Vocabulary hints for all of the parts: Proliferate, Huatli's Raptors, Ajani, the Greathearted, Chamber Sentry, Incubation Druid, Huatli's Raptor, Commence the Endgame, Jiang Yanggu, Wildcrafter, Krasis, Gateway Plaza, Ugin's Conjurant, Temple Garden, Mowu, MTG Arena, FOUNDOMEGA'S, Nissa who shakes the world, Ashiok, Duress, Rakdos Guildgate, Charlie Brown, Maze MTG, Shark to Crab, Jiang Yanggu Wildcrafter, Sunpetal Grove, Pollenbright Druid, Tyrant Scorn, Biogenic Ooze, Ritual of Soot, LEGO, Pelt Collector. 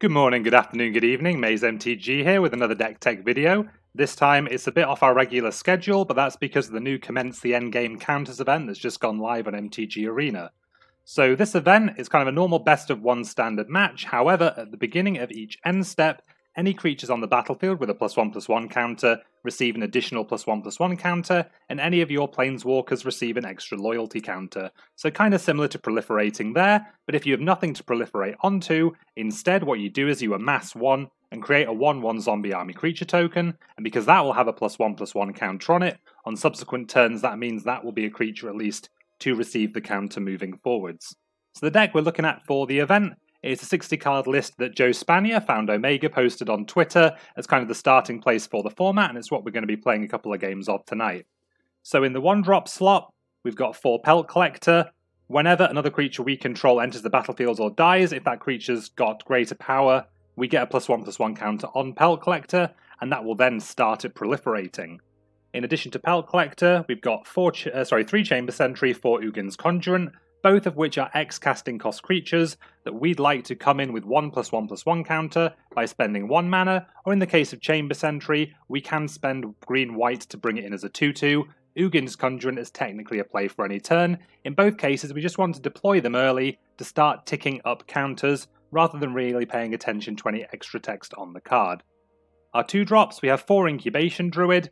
Good morning, good afternoon, good evening, Maze MTG here with another deck tech video. This time it's a bit off our regular schedule, but that's because of the new Commence the Endgame counters event that's just gone live on MTG Arena. So this event is kind of a normal best of one standard match. However, at the beginning of each end step, any creatures on the battlefield with a +1/+1 counter receive an additional +1/+1 counter, and any of your planeswalkers receive an extra loyalty counter. So kind of similar to proliferating there, but if you have nothing to proliferate onto, instead what you do is you amass one and create a 1/1 zombie army creature token, and because that will have a +1/+1 counter on it, on subsequent turns that means that will be a creature at least to receive the counter moving forwards. So the deck we're looking at for the event, it's a 60-card list that Joe Spanier, Found Omega, posted on Twitter as kind of the starting place for the format, and it's what we're going to be playing a couple of games of tonight. So in the 1-drop slot, we've got 4 Pelt Collector. Whenever another creature we control enters the battlefield or dies, if that creature's got greater power, we get a +1/+1 counter on Pelt Collector, and that will then start it proliferating. In addition to Pelt Collector, we've got 3 Chamber Sentry, 4 Ugin's Conjurant, both of which are X casting cost creatures that we'd like to come in with 1/+1/+1 counter by spending 1 mana, or in the case of Chamber Sentry, we can spend green-white to bring it in as a 2/2. Ugin's Conjurant is technically a play for any turn. In both cases, we just want to deploy them early to start ticking up counters, rather than really paying attention to any extra text on the card. Our 2-drops, we have 4 Incubation Druid.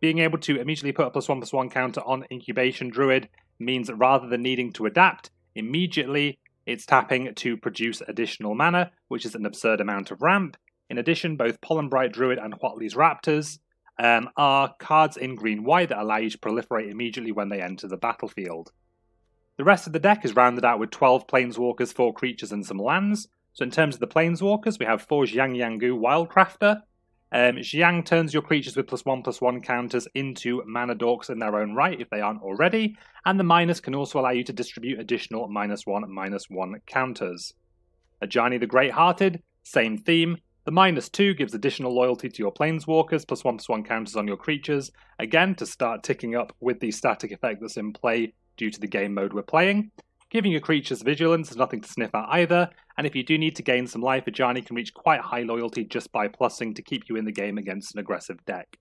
Being able to immediately put a +1/+1 counter on Incubation Druid means that rather than needing to adapt, immediately it's tapping to produce additional mana, which is an absurd amount of ramp. In addition, both Pollenbright Druid and Huatli's Raptors are cards in green-white that allow you to proliferate immediately when they enter the battlefield. The rest of the deck is rounded out with 12 Planeswalkers, 4 creatures and some lands. So in terms of the Planeswalkers, we have 4 Jiang Yanggu Wildcrafter. Jiang turns your creatures with +1/+1 counters into mana dorks in their own right if they aren't already, and the minus can also allow you to distribute additional -1/-1 counters. Ajani the Greathearted, same theme. The -2 gives additional loyalty to your planeswalkers, +1/+1 counters on your creatures, again to start ticking up with the static effect that's in play due to the game mode we're playing. Giving your creatures vigilance is nothing to sniff at either, and if you do need to gain some life, Ajani can reach quite high loyalty just by plussing to keep you in the game against an aggressive deck.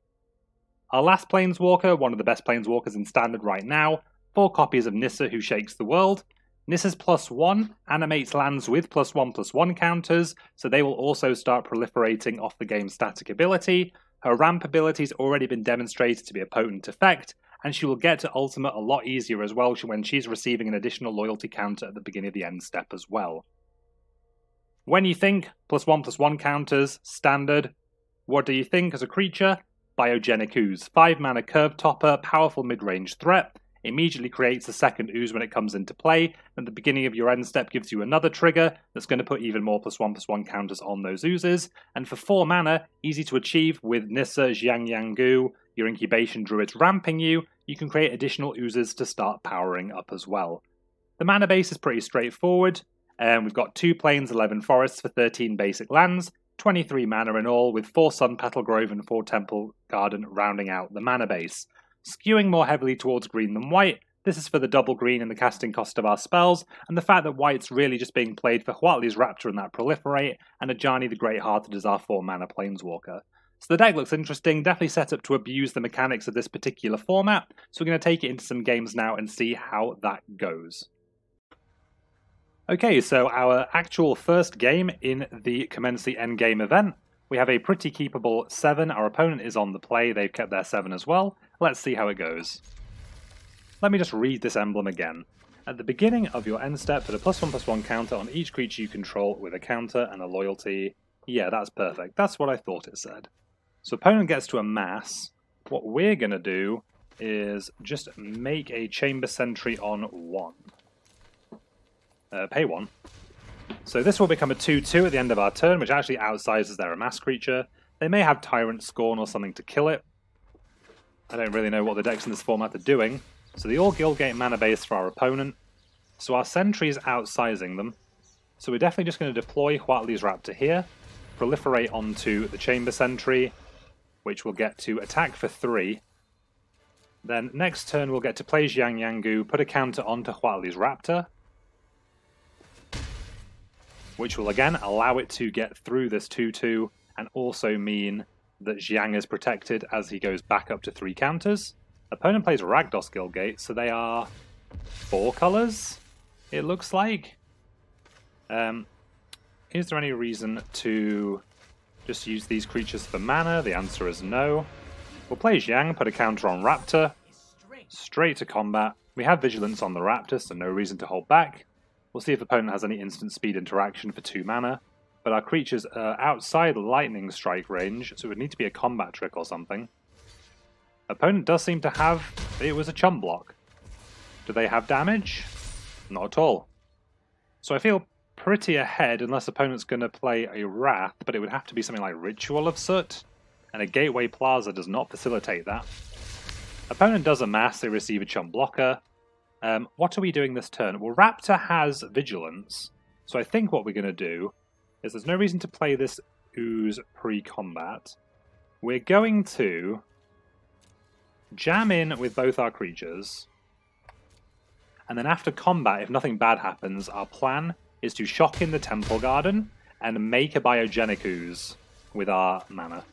Our last Planeswalker, one of the best Planeswalkers in Standard right now, 4 copies of Nissa Who Shakes the World. Nissa's +1 animates lands with +1/+1 counters, so they will also start proliferating off the game's static ability. Her ramp ability's already been demonstrated to be a potent effect, and she will get to Ultimate a lot easier as well when she's receiving an additional loyalty counter at the beginning of the end step as well. When you think +1/+1 counters, standard, what do you think as a creature? Biogenic Ooze. 5 mana curve topper, powerful mid-range threat, immediately creates a second ooze when it comes into play, and at the beginning of your end step gives you another trigger that's going to put even more +1/+1 counters on those oozes, and for 4 mana, easy to achieve with Nissa, Jiang Yanggu, your Incubation Druid's ramping you, you can create additional oozes to start powering up as well. The mana base is pretty straightforward, and we've got 2 plains, 11 forests for 13 basic lands, 23 mana in all, with 4 Sunpetal Grove and 4 Temple Garden rounding out the mana base. Skewing more heavily towards green than white, this is for the double green and the casting cost of our spells, and the fact that white's really just being played for Huatli's Raptor and that Proliferate, and Ajani the Greathearted is our 4 mana Planeswalker. So the deck looks interesting, definitely set up to abuse the mechanics of this particular format, so we're going to take it into some games now and see how that goes. Okay, so our actual first game in the Commence the Endgame event, we have a pretty keepable 7, our opponent is on the play, they've kept their 7 as well. Let's see how it goes. Let me just read this emblem again. At the beginning of your end step, put a +1/+1 counter on each creature you control with a counter and a loyalty. Yeah, that's perfect, that's what I thought it said. So opponent gets to amass. What we're going to do is just make a Chamber Sentry on 1. Pay 1. So this will become a 2/2 at the end of our turn, which actually outsizes their amass creature. They may have Tyrant Scorn or something to kill it. I don't really know what the decks in this format are doing. So the all Guildgate mana base for our opponent. So our Sentry is outsizing them. So we're definitely just going to deploy Huatli's Raptor here, proliferate onto the Chamber Sentry, which will get to attack for 3. Then next turn we'll get to play Jiang Yanggu, put a counter onto Huatli's Raptor. which will again allow it to get through this 2-2 and also mean that Jiang is protected as he goes back up to 3 counters. Opponent plays Rakdos Guildgate, so they are 4 colours, it looks like. Is there any reason to just use these creatures for mana? The answer is no. We'll play Jiang, put a counter on Raptor, straight to combat. We have Vigilance on the Raptor, so no reason to hold back. We'll see if opponent has any instant speed interaction for 2 mana, but our creatures are outside lightning strike range, so it would need to be a combat trick or something. Opponent does seem to have... it was a chump block. Do they have damage? Not at all. So I feel pretty ahead unless opponent's going to play a Wrath, but it would have to be something like Ritual of Soot, and a Gateway Plaza does not facilitate that. Opponent does amass, they receive a chump blocker. What are we doing this turn? Well, Raptor has Vigilance, so I think what we're going to do is there's no reason to play this Ooze pre-combat. We're going to jam in with both our creatures, and then after combat, if nothing bad happens, our plan is to shock in the Temple Garden and make a Biogenic Ooze with our mana.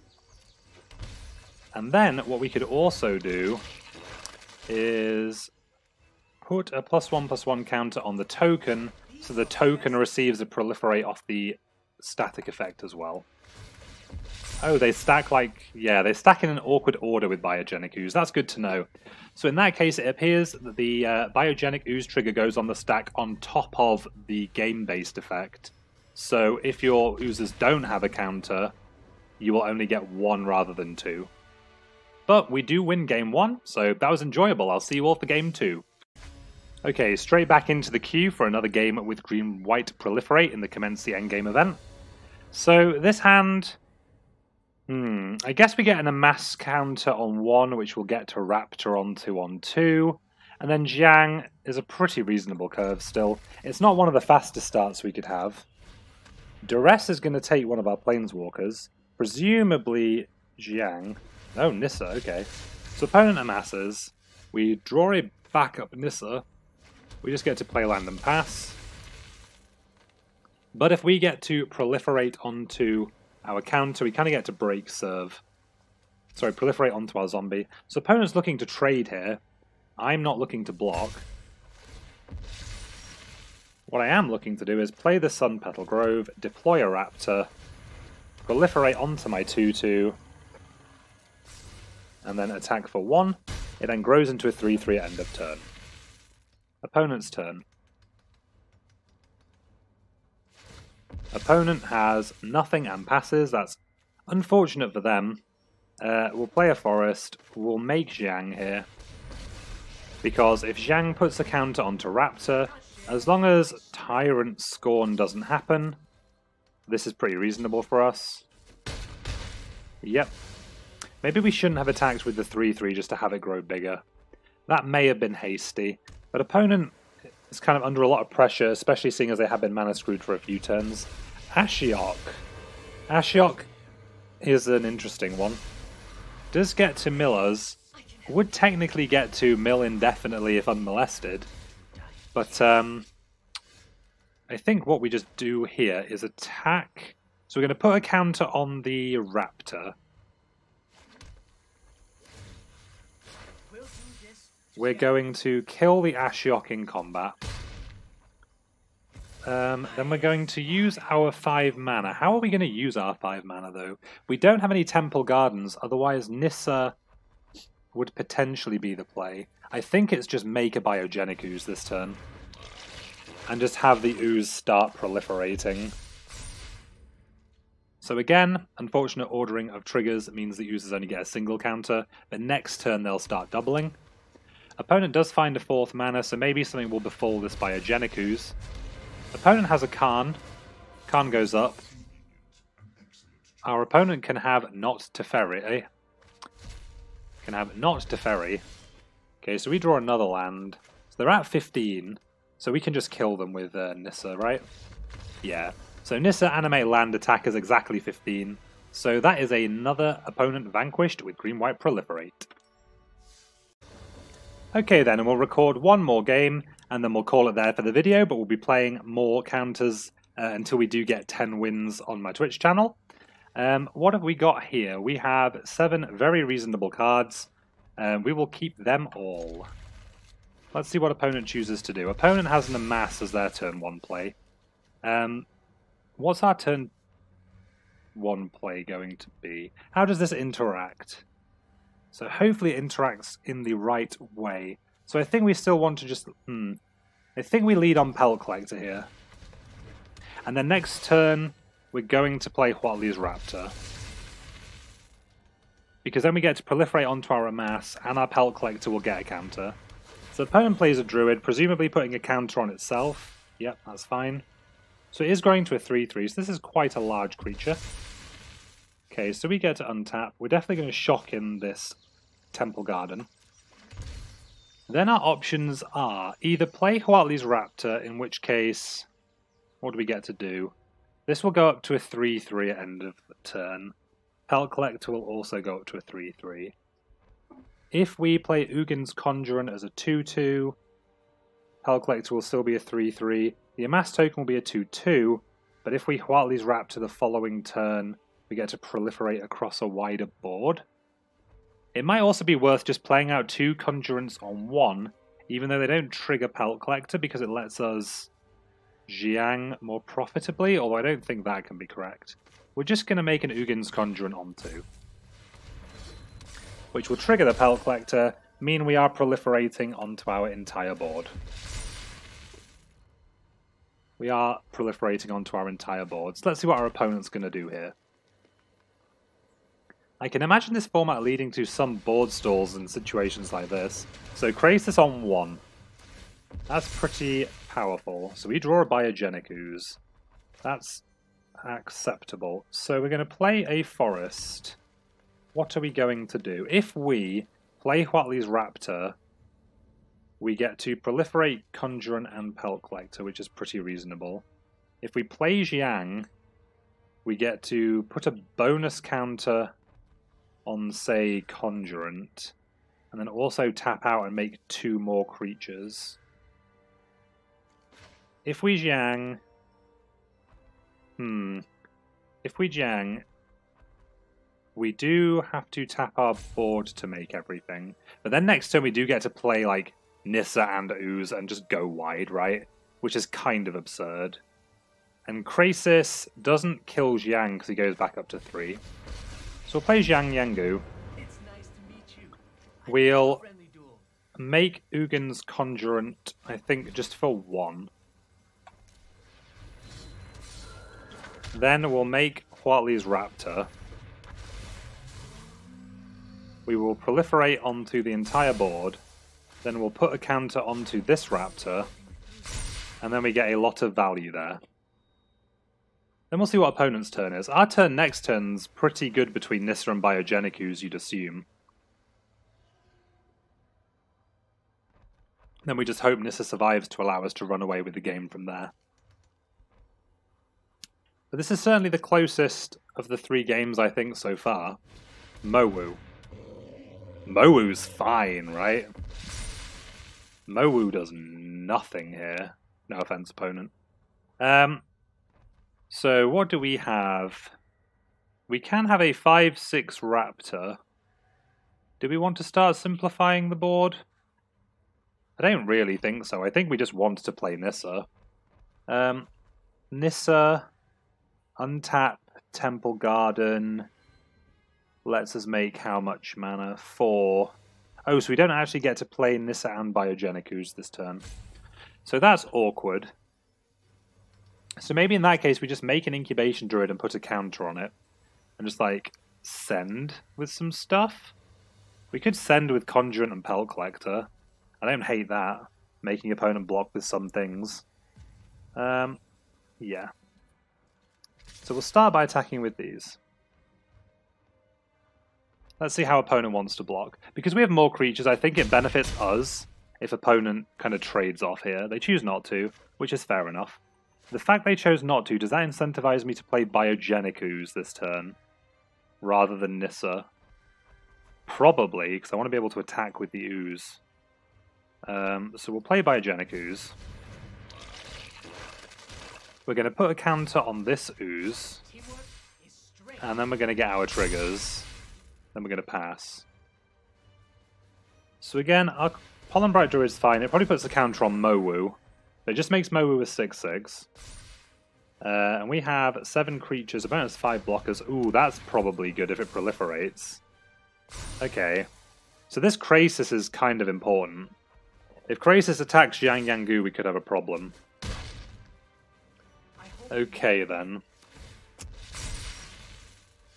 And then what we could also do is put a +1/+1 counter on the token, so the token receives a proliferate off the static effect as well. Oh, they stack like... yeah, they stack in an awkward order with Biogenic Ooze. That's good to know. So in that case, it appears that the Biogenic Ooze trigger goes on the stack on top of the game-based effect. So if your oozes don't have a counter, you will only get 1 rather than 2. But we do win game 1, so that was enjoyable. I'll see you all for game 2. Okay, straight back into the queue for another game with green-white proliferate in the Commence the Endgame event. So this hand... I guess we get an amass counter on 1, which we'll get to Raptor on 2, and then Jiang is a pretty reasonable curve still. It's not one of the fastest starts we could have. Duress is going to take one of our Planeswalkers, presumably Jiang. Oh, Nissa, okay. So opponent amasses, we draw it back up Nissa, we just get to play land and pass. But if we get to proliferate onto our counter, we kind of get to proliferate onto our zombie. So opponent's looking to trade here. I'm not looking to block. What I am looking to do is play the Sunpetal Grove, deploy a Raptor, proliferate onto my 2-2, and then attack for 1. It then grows into a 3-3 at end of turn. Opponent's turn. Opponent has nothing and passes. That's unfortunate for them. We'll play a forest. We'll make Jiang here. Because if Jiang puts a counter onto Raptor, as long as Tyrant Scorn doesn't happen, this is pretty reasonable for us. Yep. Maybe we shouldn't have attacked with the 3-3 just to have it grow bigger. That may have been hasty. But opponent is kind of under a lot of pressure, especially seeing as they have been mana screwed for a few turns. Ashiok. Ashiok is an interesting one. Does get to mill us. Would technically get to mill indefinitely if unmolested. But I think what we just do here is attack. So we're going to put a counter on the Raptor. We're going to kill the Ashiok in combat. Then we're going to use our 5 mana. How are we going to use our 5 mana, though? We don't have any Temple Gardens, otherwise Nissa would potentially be the play. I think it's just make a Biogenic Ooze this turn. And just have the Ooze start proliferating. So again, unfortunate ordering of triggers means the Oozes only get a single counter, but next turn they'll start doubling. Opponent does find a 4th mana, so maybe something will befall this Biogenic Ooze. Opponent has a Karn. Karn goes up. Our opponent can have not Teferi. Okay, so we draw another land. So they're at 15, so we can just kill them with Nissa, right? Yeah. So Nissa Animate Land attack is exactly 15. So that is another opponent vanquished with green-white proliferate. Okay then, and we'll record one more game, and then we'll call it there for the video, but we'll be playing more counters until we do get 10 wins on my Twitch channel. What have we got here? We have 7 very reasonable cards. We will keep them all. Let's see what opponent chooses to do. Opponent has an Amass as their turn 1 play. What's our turn 1 play going to be? How does this interact? So hopefully it interacts in the right way. So I think we still want to just... I think we lead on Pelt Collector here. And then next turn, we're going to play Huatli's Raptor. Because then we get to proliferate onto our Amass, and our Pelt Collector will get a counter. So the opponent plays a Druid, presumably putting a counter on itself. Yep, that's fine. So it is growing to a 3/3, so this is quite a large creature. Okay, so we get to untap. We're definitely going to shock in this Temple Garden. Then our options are either play Huatli's Raptor, in which case, what do we get to do? This will go up to a 3/3 at end of the turn. Pelt Collector will also go up to a 3/3. If we play Ugin's Conjurant as a 2/2, Pelt Collector will still be a 3/3. The Amass token will be a 2/2, but if we Huatli's Raptor the following turn, we get to proliferate across a wider board. It might also be worth just playing out 2 Conjurants on 1, even though they don't trigger Pelt Collector, because it lets us Jiang more profitably, although I don't think that can be correct. We're just going to make an Ugin's Conjurant on 2, which will trigger the Pelt Collector, mean we are proliferating onto our entire board. We are proliferating onto our entire board. So let's see what our opponent's going to do here. I can imagine this format leading to some board stalls in situations like this. So Krasis on 1. That's pretty powerful. So we draw a Biogenic Ooze. That's acceptable. So we're going to play a Forest. What are we going to do? If we play Huatli's Raptor, we get to proliferate Conjurant and Pelt Collector, which is pretty reasonable. If we play Jiang, we get to put a bonus counter on, say, Conjurant, and then also tap out and make 2 more creatures. If we Jiang... If we Jiang, we do have to tap our board to make everything. But then next turn we do get to play, like, Nissa and Ooze and just go wide, right? Which is kind of absurd. And Krasis doesn't kill Jiang because he goes back up to 3. So we'll play Jiang Yanggu. It's nice to meet you. We'll make Ugin's Conjurant, I think, just for 1. Then we'll make Huatli's Raptor. We will proliferate onto the entire board. Then we'll put a counter onto this Raptor. And then we get a lot of value there. Then we'll see what opponent's turn is. Our turn next turn's pretty good between Nissa and Biogenic Ooze, you'd assume. Then we just hope Nissa survives to allow us to run away with the game from there. But this is certainly the closest of the 3 games, I think, so far. Mowu. Mowu's fine, right? Mowu does nothing here. No offense, opponent. So what do we have? We can have a 5/6 Raptor. Do we want to start simplifying the board? I don't really think so. I think we just want to play Nissa. Nissa, untap, Temple Garden. Lets us make how much mana? 4. Oh, so we don't actually get to play Nissa and Biogenic Ooze this turn. So that's awkward. So maybe in that case we just make an Incubation Druid and put a counter on it. And just, like, send with some stuff. We could send with Conjurant and Pelt Collector. I don't hate that. Making opponent block with some things. Yeah. So we'll start by attacking with these. Let's see how opponent wants to block. Because we have more creatures, I think it benefits us if opponent kind of trades off here. They choose not to, which is fair enough. The fact they chose not to, does that incentivize me to play Biogenic Ooze this turn, rather than Nissa? Probably, because I want to be able to attack with the Ooze. So we'll play Biogenic Ooze. We're going to put a counter on this ooze, and then we're going to get our triggers. Then we're going to pass. So again, our Pollenbright Druid's fine. It probably puts a counter on Mowu. It just makes Mowu a 6/6. And we have 7 creatures, opponent has 5 blockers. Ooh, that's probably good if it proliferates. Okay. So this Krasis is kind of important. If Krasis attacks Jiang Yanggu, we could have a problem. Okay then.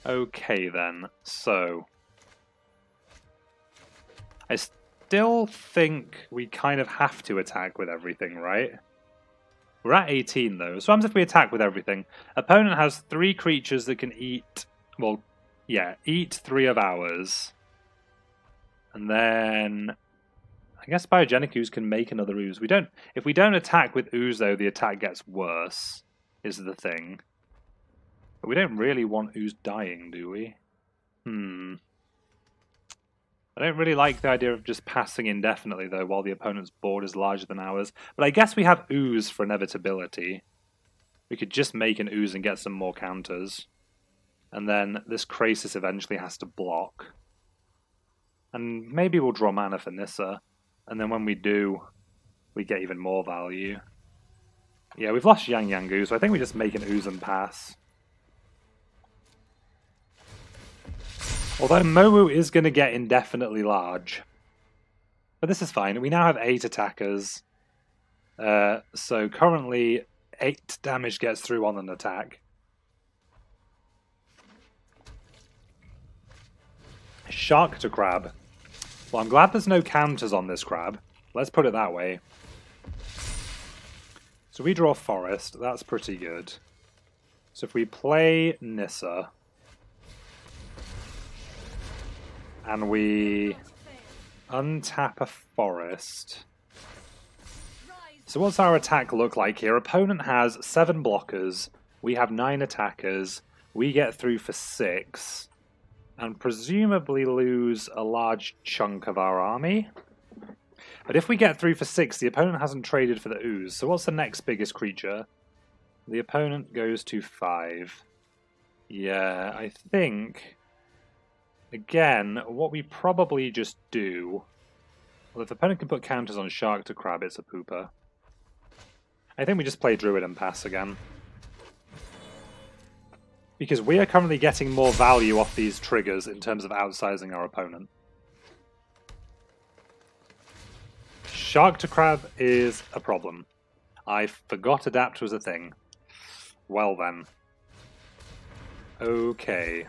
Okay then. So I still think we kind of have to attack with everything, right? We're at 18 though. So what happens if we attack with everything? Opponent has 3 creatures that can eat, well, yeah, eat 3 of ours. And then I guess Biogenic Ooze can make another ooze. We don't, if we don't attack with ooze though, the attack gets worse, is the thing. But we don't really want ooze dying, do we? I don't really like the idea of just passing indefinitely, though, while the opponent's board is larger than ours. But I guess we have ooze for inevitability. We could just make an ooze and get some more counters. And then this Krasis eventually has to block. And maybe we'll draw mana for Nissa. And then when we do, we get even more value. Yeah, we've lost Jiang Yanggu, so I think we just make an ooze and pass. Although Mowu is going to get indefinitely large. But this is fine. We now have 8 attackers. So currently 8 damage gets through on an attack. Shark to Crab. Well, I'm glad there's no counters on this crab. Let's put it that way. So we draw Forest. That's pretty good. So if we play Nissa, and we untap a forest. So what's our attack look like here? Opponent has 7 blockers. We have 9 attackers. We get through for 6. And presumably lose a large chunk of our army. But if we get through for 6, the opponent hasn't traded for the ooze. So what's the next biggest creature? The opponent goes to 5. Yeah, I think... Again, what we probably just do... Well, if the opponent can put counters on Shark to Crab, it's a pooper. I think we just play Druid and pass again. Because we are currently getting more value off these triggers in terms of outsizing our opponent. Shark to Crab is a problem. I forgot Adapt was a thing. Well then. Okay.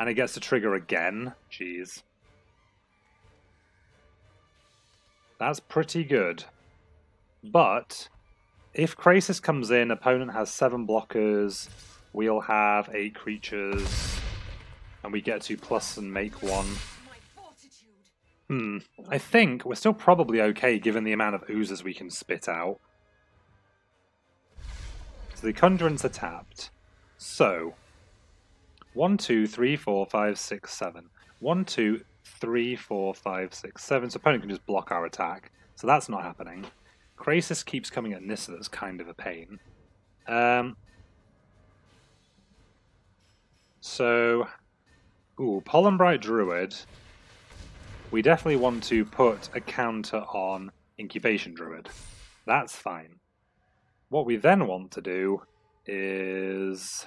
And it gets to trigger again. Jeez. That's pretty good. But if Krasis comes in, opponent has 7 blockers, we'll have 8 creatures, and we get to plus and make 1. I think we're still probably okay given the amount of oozes we can spit out. So the Conjurants are tapped. So... 1, 2, 3, 4, 5, 6, 7. 1, 2, 3, 4, 5, 6, 7. So opponent can just block our attack. So that's not happening. Krasis keeps coming at Nissa. That's kind of a pain. Ooh, Pollenbright Druid. We definitely want to put a counter on Incubation Druid. That's fine. What we then want to do is...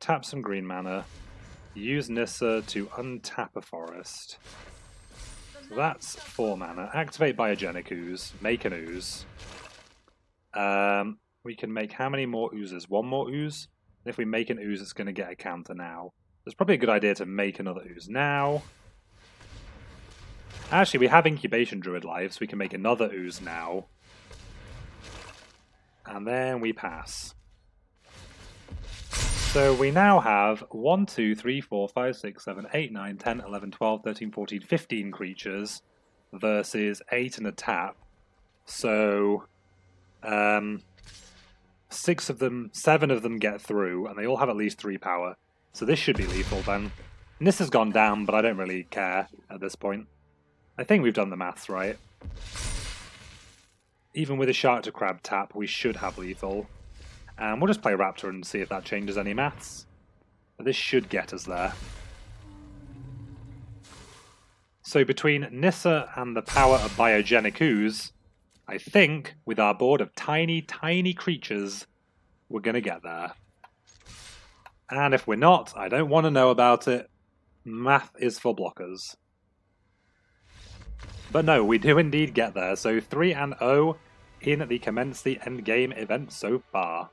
Tap some green mana, use Nissa to untap a forest. So that's 4 mana. Activate Biogenic Ooze, make an ooze. We can make how many more oozes? 1 more ooze? And if we make an ooze, it's going to get a counter now. It's probably a good idea to make another ooze now. Actually, we have Incubation Druid lives, so we can make another ooze now. And then we pass. So we now have 1, 2, 3, 4, 5, 6, 7, 8, 9, 10, 11, 12, 13, 14, 15 creatures versus 8 and a tap. So 6 of them, 7 of them get through, and they all have at least 3 power. So this should be lethal then. Nissa's gone down, but I don't really care at this point. I think we've done the maths right. Even with a Shark to Crab tap, we should have lethal. And we'll just play Raptor and see if that changes any maths. But this should get us there. So between Nissa and the power of Biogenic Ooze, I think with our board of tiny, tiny creatures, we're going to get there. And if we're not, I don't want to know about it. Math is for blockers. But no, we do indeed get there. So 3-0 in the Commence the Endgame event so far.